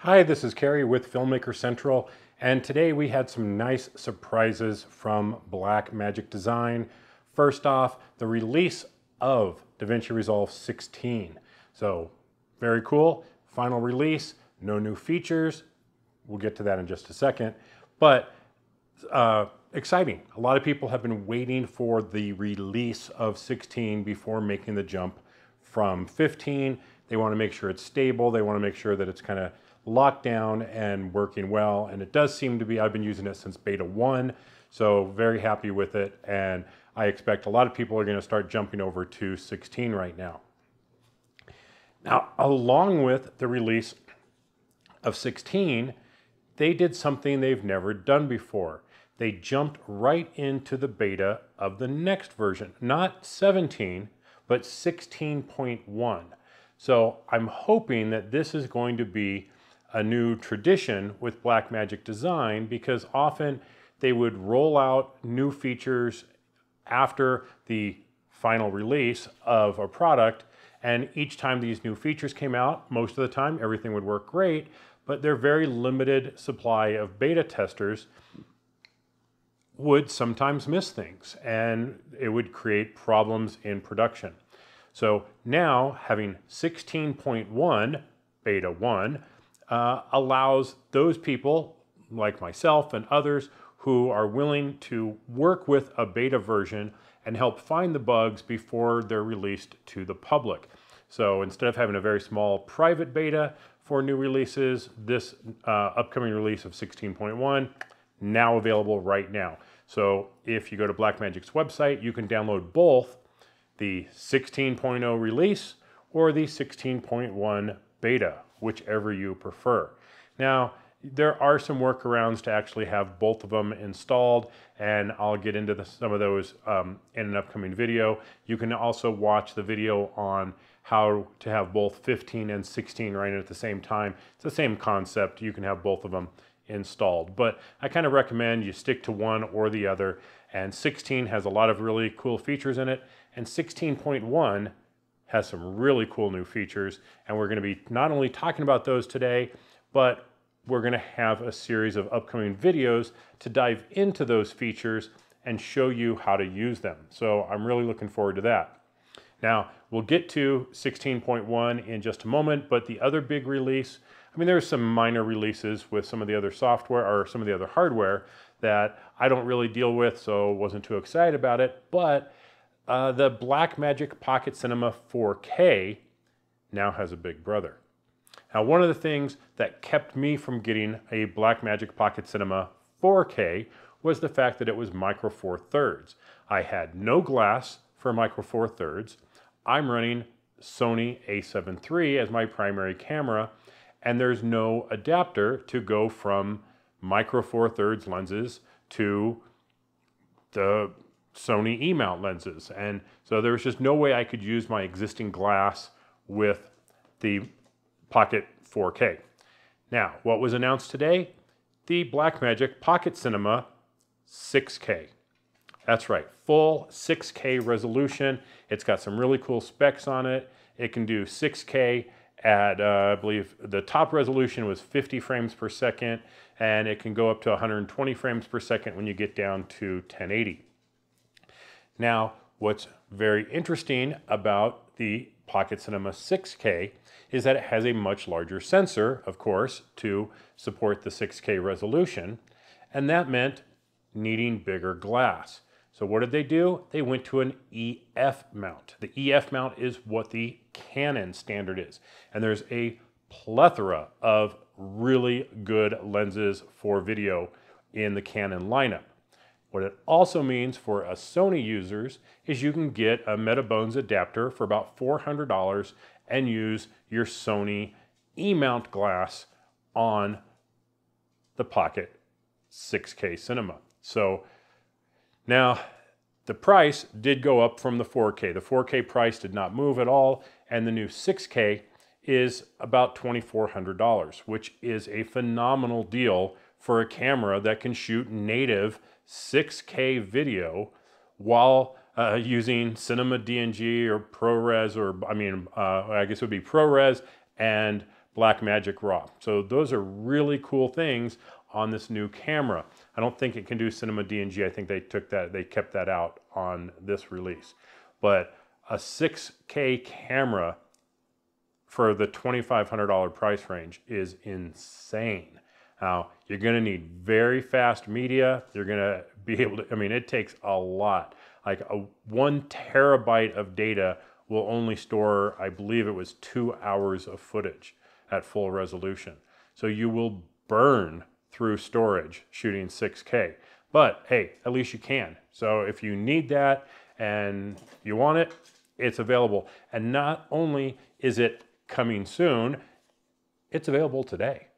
Hi, this is Carrie with Filmmaker Central, and today we had some nice surprises from Blackmagic Design. First off, the release of DaVinci Resolve 16. So very cool, final release, no new features. We'll get to that in just a second, but exciting. A lot of people have been waiting for the release of 16 before making the jump from 15. They want to make sure it's stable. They want to make sure that it's kind of locked down and working well, and it does seem to be. I've been using it since beta 1, so very happy with it, and I expect a lot of people are going to start jumping over to 16 right now. Now, along with the release of 16, they did something they've never done before. They jumped right into the beta of the next version, not 17, but 16.1. So I'm hoping that this is going to be a new tradition with Blackmagic Design, because often they would roll out new features after the final release of a product, and each time these new features came out, most of the time everything would work great, but their very limited supply of beta testers would sometimes miss things, and it would create problems in production. So now having 16.1 beta 1 allows those people like myself and others who are willing to work with a beta version and help find the bugs before they're released to the public. So instead of having a very small private beta for new releases, this upcoming release of 16.1 now available right now. So if you go to Blackmagic's website, you can download both the 16.0 release or the 16.1 beta, whichever you prefer. Now, there are some workarounds to actually have both of them installed, and I'll get into some of those in an upcoming video. You can also watch the video on how to have both 15 and 16 right at the same time. It's the same concept. You can have both of them installed, but I kind of recommend you stick to one or the other, and 16 has a lot of really cool features in it, and 16.1 has some really cool new features, and we're going to be not only talking about those today, but we're going to have a series of upcoming videos to dive into those features and show you how to use them. So I'm really looking forward to that. Now, we'll get to 16.1 in just a moment, but the other big release, I mean, there are some minor releases with some of the other software or some of the other hardware that I don't really deal with, so wasn't too excited about it, but the Blackmagic Pocket Cinema 4K now has a big brother. Now, one of the things that kept me from getting a Blackmagic Pocket Cinema 4K was the fact that it was Micro Four Thirds. I had no glass for Micro Four Thirds. I'm running Sony a7 III as my primary camera, and there's no adapter to go from Micro Four Thirds lenses to the Sony E-mount lenses, and so there was just no way I could use my existing glass with the Pocket 4K. Now, what was announced today? The Blackmagic Pocket Cinema 6K. That's right, full 6K resolution. It's got some really cool specs on it. It can do 6K at, I believe the top resolution was 50 frames per second, and it can go up to 120 frames per second when you get down to 1080. Now, what's very interesting about the Pocket Cinema 6K is that it has a much larger sensor, of course, to support the 6K resolution, and that meant needing bigger glass. So what did they do? They went to an EF mount. The EF mount is what the Canon standard is, and there's a plethora of really good lenses for video in the Canon lineup. What it also means for us Sony users is you can get a Metabones adapter for about $400 and use your Sony E-mount glass on the Pocket 6K Cinema. So now the price did go up from the 4K. The 4K price did not move at all, and the new 6K is about $2,400, which is a phenomenal deal for a camera that can shoot native 6K video while using Cinema DNG or ProRes, or I guess it would be ProRes and Blackmagic RAW. So those are really cool things on this new camera. I don't think it can do Cinema DNG. I think they kept that out on this release. But a 6K camera for the $2,500 price range is insane. Now, you're gonna need very fast media. You're gonna be able to, I mean, it takes a lot. Like a 1 terabyte of data will only store, I believe it was 2 hours of footage at full resolution. So you will burn through storage shooting 6K. But hey, at least you can. So if you need that and you want it, it's available. And not only is it coming soon, it's available today.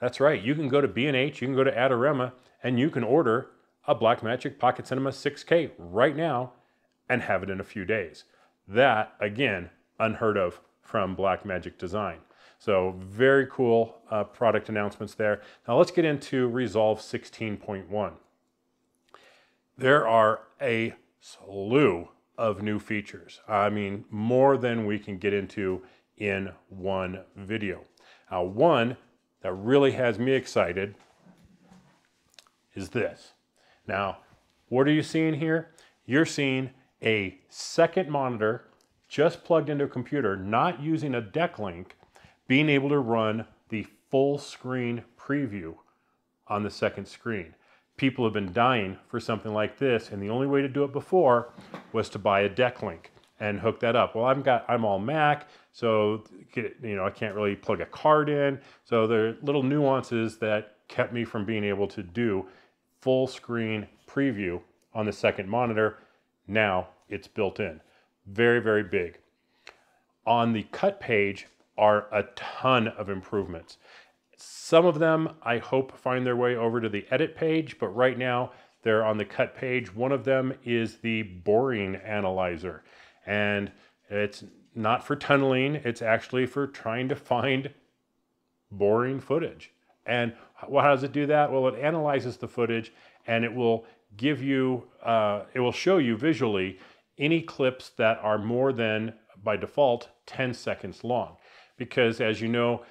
That's right, you can go to B&H, you can go to Adorama, and you can order a Blackmagic Pocket Cinema 6K right now and have it in a few days. That, again, unheard of from Blackmagic Design. So very cool product announcements there. Now let's get into Resolve 16.1. There are a slew of new features. I mean, more than we can get into in one video. Now, one that really has me excited is this. Now, what are you seeing here? You're seeing a second monitor just plugged into a computer, not using a DeckLink, being able to run the full screen preview on the second screen. People have been dying for something like this, and the only way to do it before was to buy a DeckLink and hook that up. Well, I'm all Mac, so you know, I can't really plug a card in. So there are little nuances that kept me from being able to do full screen preview on the second monitor. Now it's built in. Very, very big. On the cut page are a ton of improvements. Some of them I hope find their way over to the edit page, but right now they're on the cut page. One of them is the boring analyzer, and it's not for tunneling, it's actually for trying to find boring footage. And how does it do that? Well, it analyzes the footage and it will give you, it will show you visually any clips that are more than, by default, 10 seconds long. Because as you know,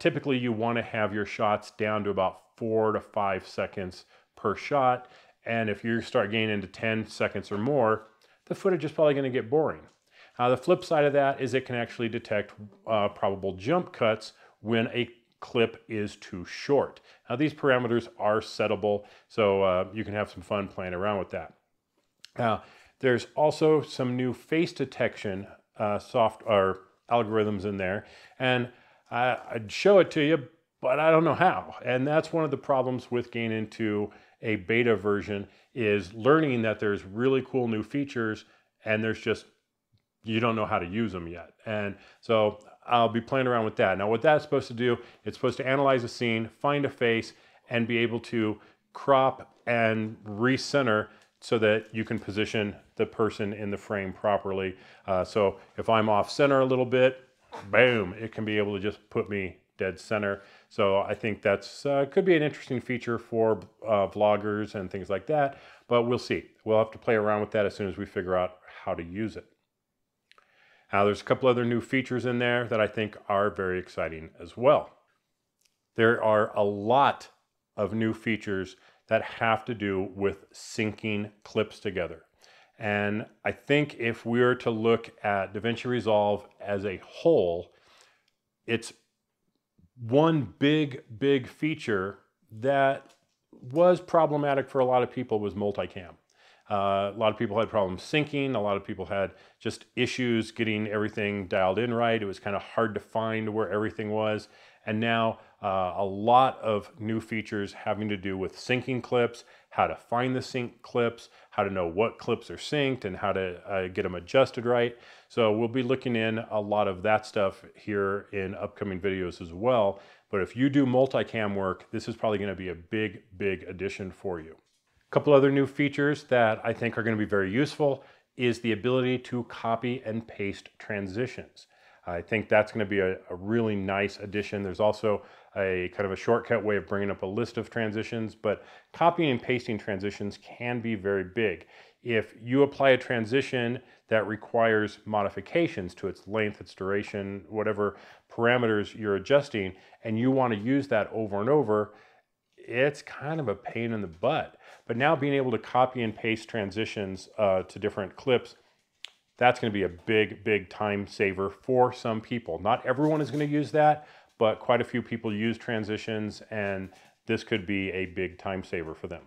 typically you want to have your shots down to about 4 to 5 seconds per shot. And if you start getting into 10 seconds or more, the footage is probably going to get boring. The flip side of that is it can actually detect probable jump cuts when a clip is too short. Now these parameters are settable, so you can have some fun playing around with that. Now there's also some new face detection software algorithms in there, and I'd show it to you, but I don't know how. And that's one of the problems with getting into a beta version, is learning that there's really cool new features and there's just, you don't know how to use them yet. And so I'll be playing around with that. Now what that's supposed to do, it's supposed to analyze a scene, find a face, and be able to crop and recenter so that you can position the person in the frame properly. So if I'm off center a little bit, boom, it can be able to just put me dead center. So I think that's could be an interesting feature for vloggers and things like that, but we'll see. We'll have to play around with that as soon as we figure out how to use it. Now there's a couple other new features in there that I think are very exciting as well. There are a lot of new features that have to do with syncing clips together. And I think if we were to look at DaVinci Resolve as a whole, it's one big feature that was problematic for a lot of people was multicam. A lot of people had problems syncing. A lot of people had just issues getting everything dialed in right. It was kind of hard to find where everything was. And now a lot of new features having to do with syncing clips, how to find the sync clips, how to know what clips are synced, and how to get them adjusted right. So we'll be looking in a lot of that stuff here in upcoming videos as well. But if you do multicam work, this is probably going to be a big addition for you. A couple other new features that I think are going to be very useful is the ability to copy and paste transitions. I think that's going to be a really nice addition. There's also a kind of a shortcut way of bringing up a list of transitions, but copying and pasting transitions can be very big. If you apply a transition that requires modifications to its length, its duration, whatever parameters you're adjusting, and you want to use that over and over, it's kind of a pain in the butt. But now being able to copy and paste transitions to different clips, that's going to be a big, big time saver for some people. Not everyone is going to use that, but quite a few people use transitions, and this could be a big time saver for them.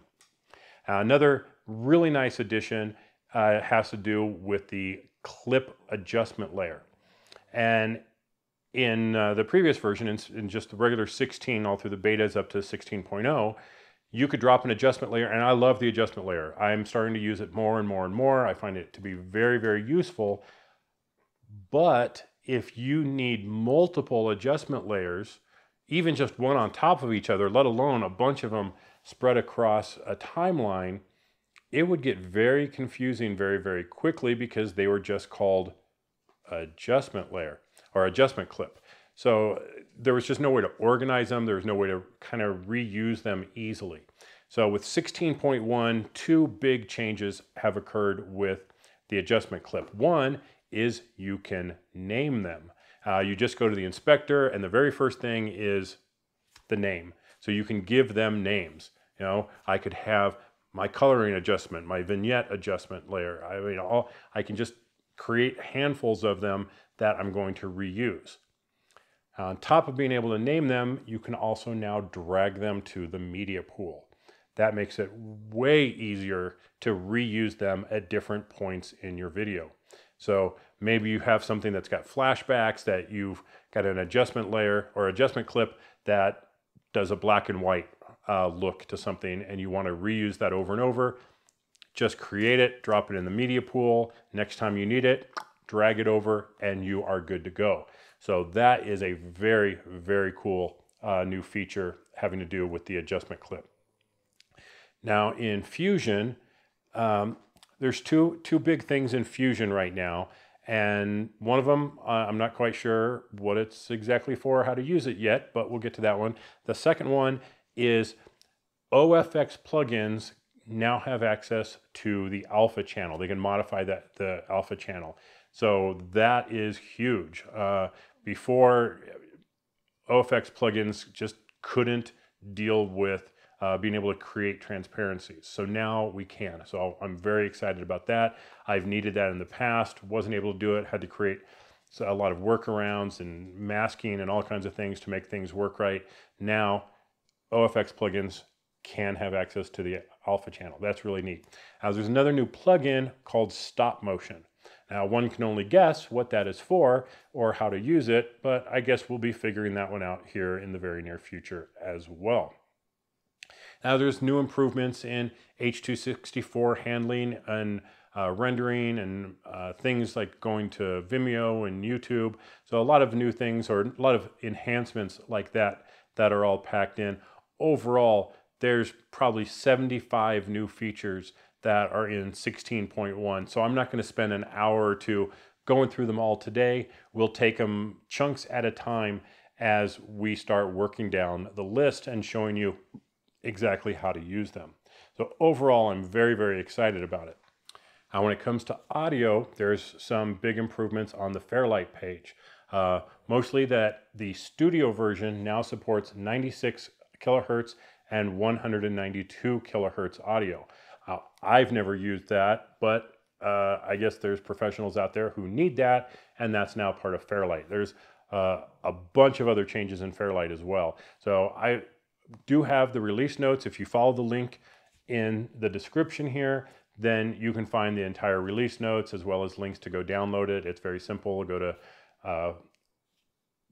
Another really nice addition has to do with the clip adjustment layer. And in the previous version, in just the regular 16, all through the betas up to 16.0, you could drop an adjustment layer, and I love the adjustment layer. I'm starting to use it more and more and more. I find it to be very, very useful. But if you need multiple adjustment layers, even just one on top of each other, let alone a bunch of them spread across a timeline, it would get very confusing very, very quickly, because they were just called adjustment layer or adjustment clip. So there was just no way to organize them. There was no way to kind of reuse them easily. So with 16.1, two big changes have occurred with the adjustment clip. One is you can name them. You just go to the inspector, and the very first thing is the name. So you can give them names. You know, I could have my coloring adjustment, my vignette adjustment layer. I mean, I can just create handfuls of them that I'm going to reuse. On top of being able to name them, you can also now drag them to the media pool. That makes it way easier to reuse them at different points in your video. So maybe you have something that's got flashbacks, that you've got an adjustment layer or adjustment clip that does a black and white look to something, and you want to reuse that over and over. Just create it, drop it in the media pool. Next time you need it, drag it over, and you are good to go. So that is a very, very cool new feature having to do with the adjustment clip. Now in Fusion, there's two big things in Fusion right now, and one of them, I'm not quite sure what it's exactly for or how to use it yet, but we'll get to that one. The second one is OFX plugins now have access to the alpha channel. They can modify that, the alpha channel. So that is huge. Before, OFX plugins just couldn't deal with being able to create transparencies. So now we can. So I'm very excited about that. I've needed that in the past, wasn't able to do it, had to create a lot of workarounds and masking and all kinds of things to make things work right. Now, OFX plugins can have access to the alpha channel. That's really neat. There's another new plugin called Stop Motion. Now, one can only guess what that is for or how to use it, but I guess we'll be figuring that one out here in the very near future as well. Now, there's new improvements in H.264 handling and rendering and things like going to Vimeo and YouTube. So a lot of new things, or a lot of enhancements like that, that are all packed in. Overall, there's probably 75 new features that are in 16.1. So I'm not going to spend an hour or two going through them all today. We'll take them chunks at a time as we start working down the list and showing you exactly how to use them. So overall, I'm very, very excited about it. Now, when it comes to audio, there's some big improvements on the Fairlight page. Mostly that the studio version now supports 96 kilohertz and 192 kilohertz audio. I've never used that, but I guess there's professionals out there who need that, and that's now part of Fairlight. There's a bunch of other changes in Fairlight as well. So I do have the release notes. If you follow the link in the description here, then you can find the entire release notes as well as links to go download it. It's very simple. Go to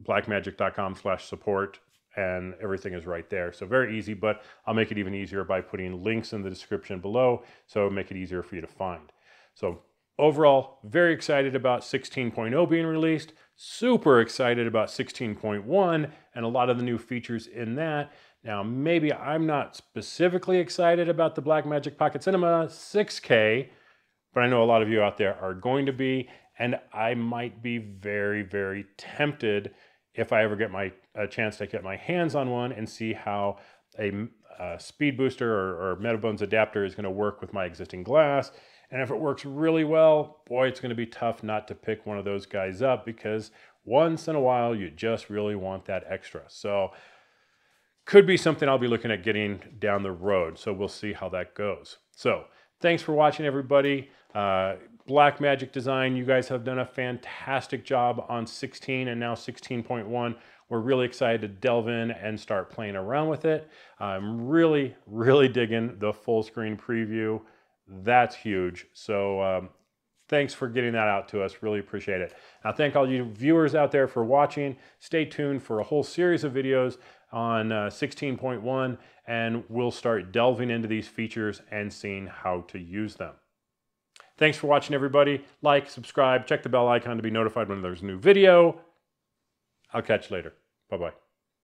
blackmagic.com/support, and everything is right there. So very easy, but I'll make it even easier by putting links in the description below, so it'll make it easier for you to find. So overall, very excited about 16.0 being released, super excited about 16.1 and a lot of the new features in that. Now, maybe I'm not specifically excited about the Blackmagic Pocket Cinema 6K, but I know a lot of you out there are going to be, and I might be very, very tempted if I ever get a chance to get my hands on one and see how a speed booster or Metabones adapter is going to work with my existing glass And if it works really well, boy, it's going to be tough not to pick one of those guys up, because once in a while, you just really want that extra. So could be something I'll be looking at getting down the road. So we'll see how that goes. So thanks for watching, everybody. Blackmagic Design, you guys have done a fantastic job on 16 and now 16.1. We're really excited to delve in and start playing around with it. I'm really, really digging the full screen preview. That's huge. So thanks for getting that out to us. Really appreciate it. I thank all you viewers out there for watching. Stay tuned for a whole series of videos on 16.1, and we'll start delving into these features and seeing how to use them. Thanks for watching, everybody. Like, subscribe, check the bell icon to be notified when there's a new video. I'll catch you later. Bye-bye.